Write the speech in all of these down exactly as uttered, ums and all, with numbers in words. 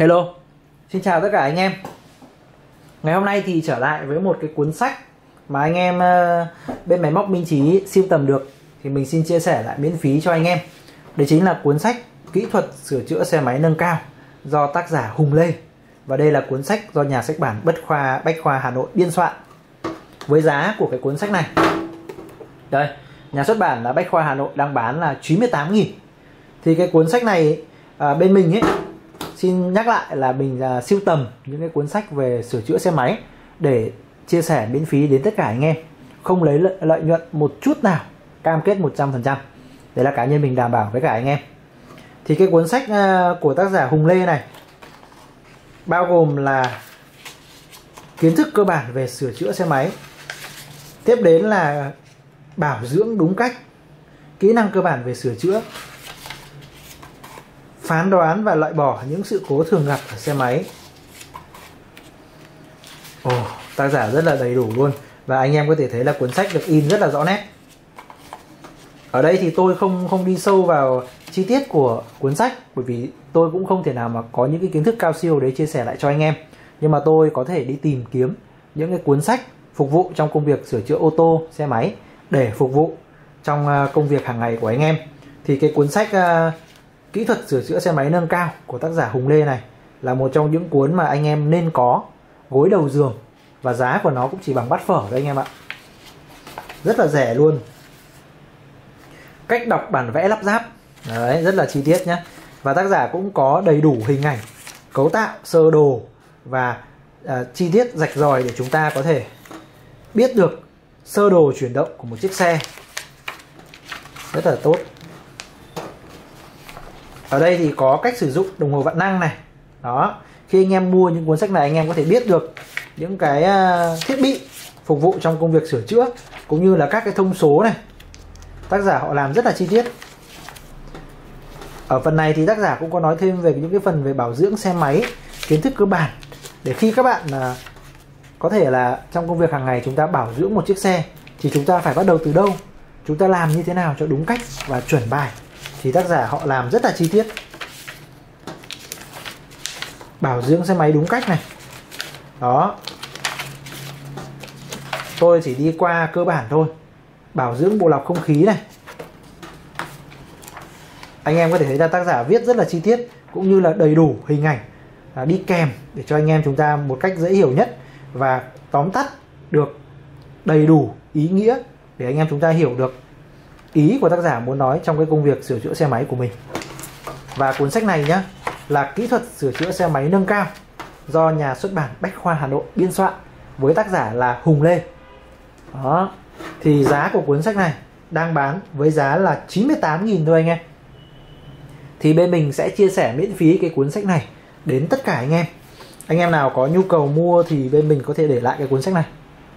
Hello, xin chào tất cả anh em. Ngày hôm nay thì trở lại với một cái cuốn sách mà anh em bên Máy Móc Minh Trí sưu tầm được, thì mình xin chia sẻ lại miễn phí cho anh em. Đấy chính là cuốn sách Kỹ thuật sửa chữa xe máy nâng cao do tác giả Hùng Lê. Và đây là cuốn sách do nhà sách bản Bách Khoa Bách Khoa Hà Nội biên soạn. Với giá của cái cuốn sách này, đây, nhà xuất bản là Bách Khoa Hà Nội đang bán là chín mươi tám nghìn. Thì cái cuốn sách này à, bên mình ấy, xin nhắc lại là mình à, sưu tầm những cái cuốn sách về sửa chữa xe máy để chia sẻ miễn phí đến tất cả anh em, không lấy lợi, lợi nhuận một chút nào, cam kết một trăm phần trăm. Đấy là cá nhân mình đảm bảo với cả anh em. Thì cái cuốn sách à, của tác giả Hùng Lê này bao gồm là kiến thức cơ bản về sửa chữa xe máy, tiếp đến là bảo dưỡng đúng cách, kỹ năng cơ bản về sửa chữa, phán đoán và loại bỏ những sự cố thường gặp ở xe máy. Ồ, oh, tác giả rất là đầy đủ luôn. Và anh em có thể thấy là cuốn sách được in rất là rõ nét. Ở đây thì tôi không không đi sâu vào chi tiết của cuốn sách, bởi vì tôi cũng không thể nào mà có những cái kiến thức cao siêu để chia sẻ lại cho anh em. Nhưng mà tôi có thể đi tìm kiếm những cái cuốn sách phục vụ trong công việc sửa chữa ô tô, xe máy, để phục vụ trong công việc hàng ngày của anh em. Thì cái cuốn sách uh, Kỹ thuật sửa chữa xe máy nâng cao của tác giả Hùng Lê này là một trong những cuốn mà anh em nên có gối đầu giường, và giá của nó cũng chỉ bằng bát phở đấy anh em ạ. Rất là rẻ luôn. Cách đọc bản vẽ lắp ráp. Đấy, rất là chi tiết nhé. Và tác giả cũng có đầy đủ hình ảnh, cấu tạo, sơ đồ và à, chi tiết rạch ròi để chúng ta có thể biết được sơ đồ chuyển động của một chiếc xe. Rất là tốt. Ở đây thì có cách sử dụng đồng hồ vạn năng này. Đó, khi anh em mua những cuốn sách này, anh em có thể biết được những cái thiết bị phục vụ trong công việc sửa chữa, cũng như là các cái thông số này. Tác giả họ làm rất là chi tiết. Ở phần này thì tác giả cũng có nói thêm về những cái phần về bảo dưỡng xe máy, kiến thức cơ bản, để khi các bạn có thể là trong công việc hàng ngày chúng ta bảo dưỡng một chiếc xe thì chúng ta phải bắt đầu từ đâu, chúng ta làm như thế nào cho đúng cách và chuẩn bài. Thì tác giả họ làm rất là chi tiết. Bảo dưỡng xe máy đúng cách này. Đó, tôi chỉ đi qua cơ bản thôi. Bảo dưỡng bộ lọc không khí này. Anh em có thể thấy là tác giả viết rất là chi tiết, cũng như là đầy đủ hình ảnh đi kèm để cho anh em chúng ta một cách dễ hiểu nhất, và tóm tắt được đầy đủ ý nghĩa để anh em chúng ta hiểu được ý của tác giả muốn nói trong cái công việc sửa chữa xe máy của mình. Và cuốn sách này nhá, là Kỹ thuật sửa chữa xe máy nâng cao do nhà xuất bản Bách Khoa Hà Nội biên soạn với tác giả là Hùng Lê. Đó, thì giá của cuốn sách này đang bán với giá là chín mươi tám nghìn thôi anh em. Thì bên mình sẽ chia sẻ miễn phí cái cuốn sách này đến tất cả anh em. Anh em nào có nhu cầu mua thì bên mình có thể để lại cái cuốn sách này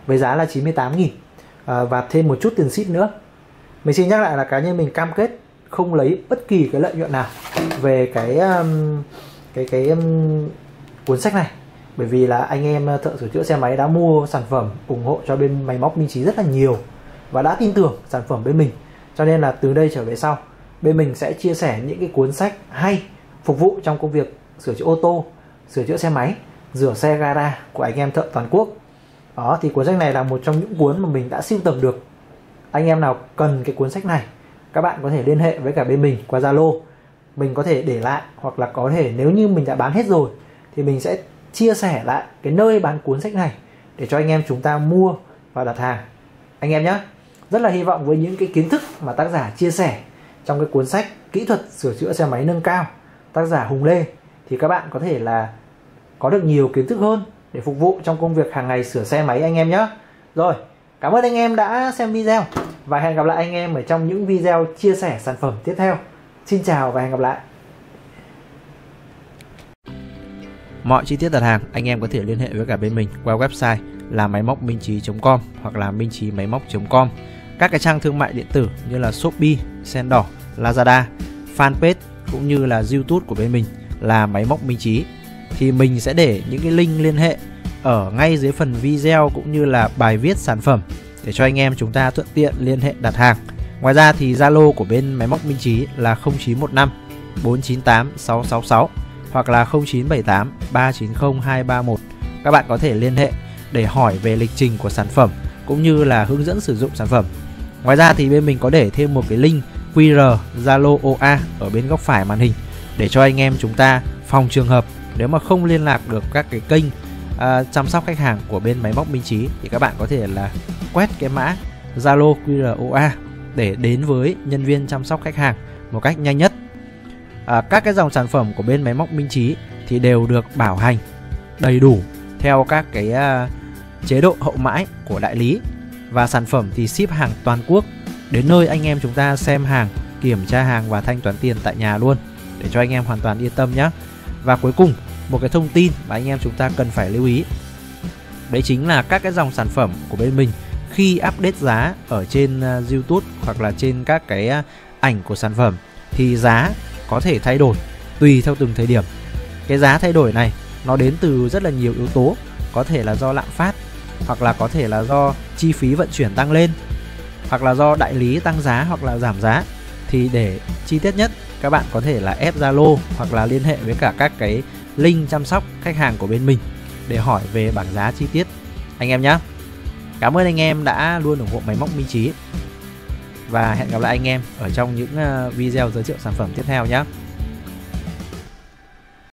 với giá là chín mươi tám nghìn à, và thêm một chút tiền ship nữa. Mình xin nhắc lại là cá nhân mình cam kết không lấy bất kỳ cái lợi nhuận nào về cái um, cái cái um, cuốn sách này, bởi vì là anh em thợ sửa chữa xe máy đã mua sản phẩm ủng hộ cho bên Máy Móc Minh Trí rất là nhiều và đã tin tưởng sản phẩm bên mình. Cho nên là từ đây trở về sau, bên mình sẽ chia sẻ những cái cuốn sách hay phục vụ trong công việc sửa chữa ô tô, sửa chữa xe máy, rửa xe gara của anh em thợ toàn quốc. Đó, thì cuốn sách này là một trong những cuốn mà mình đã sưu tầm được. Anh em nào cần cái cuốn sách này, các bạn có thể liên hệ với cả bên mình qua Zalo. Mình có thể để lại, hoặc là có thể nếu như mình đã bán hết rồi thì mình sẽ chia sẻ lại cái nơi bán cuốn sách này để cho anh em chúng ta mua và đặt hàng. Anh em nhé, rất là hy vọng với những cái kiến thức mà tác giả chia sẻ trong cái cuốn sách Kỹ thuật sửa chữa xe máy nâng cao tác giả Hùng Lê, thì các bạn có thể là có được nhiều kiến thức hơn để phục vụ trong công việc hàng ngày sửa xe máy anh em nhé. Rồi, cảm ơn anh em đã xem video, và hẹn gặp lại anh em ở trong những video chia sẻ sản phẩm tiếp theo. Xin chào và hẹn gặp lại. Mọi chi tiết đặt hàng anh em có thể liên hệ với cả bên mình qua website là máy móc minh trí chấm com hoặc là minh trí máy móc chấm com. Các cái trang thương mại điện tử như là Shopee, Sen Đỏ, Lazada, Fanpage cũng như là YouTube của bên mình là máy móc minh trí. Thì mình sẽ để những cái link liên hệ ở ngay dưới phần video cũng như là bài viết sản phẩm để cho anh em chúng ta thuận tiện liên hệ đặt hàng. Ngoài ra thì Zalo của bên Máy Móc Minh Trí là không chín một năm bốn chín tám sáu sáu sáu hoặc là không chín bảy tám ba chín không hai ba một. Các bạn có thể liên hệ để hỏi về lịch trình của sản phẩm cũng như là hướng dẫn sử dụng sản phẩm. Ngoài ra thì bên mình có để thêm một cái link quy rờ Zalo o a ở bên góc phải màn hình để cho anh em chúng ta phòng trường hợp nếu mà không liên lạc được các cái kênh à, chăm sóc khách hàng của bên Máy Móc Minh Trí thì các bạn có thể là quét cái mã Zalo quy rờ o a để đến với nhân viên chăm sóc khách hàng một cách nhanh nhất. À, các cái dòng sản phẩm của bên Máy Móc Minh Trí thì đều được bảo hành đầy đủ theo các cái à, chế độ hậu mãi của đại lý, và sản phẩm thì ship hàng toàn quốc đến nơi anh em chúng ta xem hàng, kiểm tra hàng và thanh toán tiền tại nhà luôn để cho anh em hoàn toàn yên tâm nhé. Và cuối cùng, một cái thông tin mà anh em chúng ta cần phải lưu ý đấy chính là các cái dòng sản phẩm của bên mình khi update giá ở trên YouTube hoặc là trên các cái ảnh của sản phẩm thì giá có thể thay đổi tùy theo từng thời điểm. Cái giá thay đổi này nó đến từ rất là nhiều yếu tố, có thể là do lạm phát, hoặc là có thể là do chi phí vận chuyển tăng lên, hoặc là do đại lý tăng giá hoặc là giảm giá. Thì để chi tiết nhất, các bạn có thể là ép Zalo hoặc là liên hệ với cả các cái link chăm sóc khách hàng của bên mình để hỏi về bảng giá chi tiết anh em nhé. Cảm ơn anh em đã luôn ủng hộ Máy Móc Minh Trí và hẹn gặp lại anh em ở trong những video giới thiệu sản phẩm tiếp theo nhé.